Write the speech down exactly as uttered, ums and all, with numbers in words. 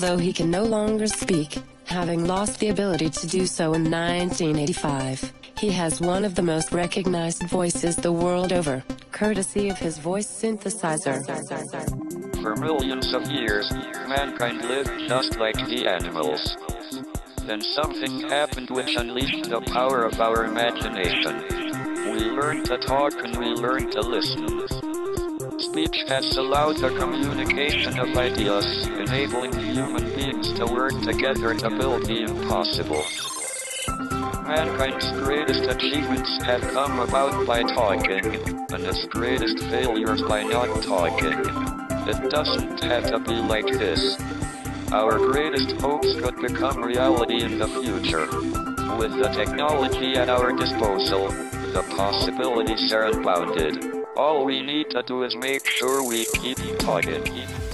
though he can no longer speak, having lost the ability to do so in nineteen eighty-five. He has one of the most recognized voices the world over, courtesy of his voice synthesizer. For millions of years, mankind lived just like the animals. Then something happened which unleashed the power of our imagination. We learned to talk and we learned to listen. Speech has allowed the communication of ideas, enabling human beings to work together to build the impossible. Mankind's greatest achievements have come about by talking, and its greatest failures by not talking. It doesn't have to be like this. Our greatest hopes could become reality in the future. With the technology at our disposal, the possibilities are unbounded. All we need to do is make sure we keep talking.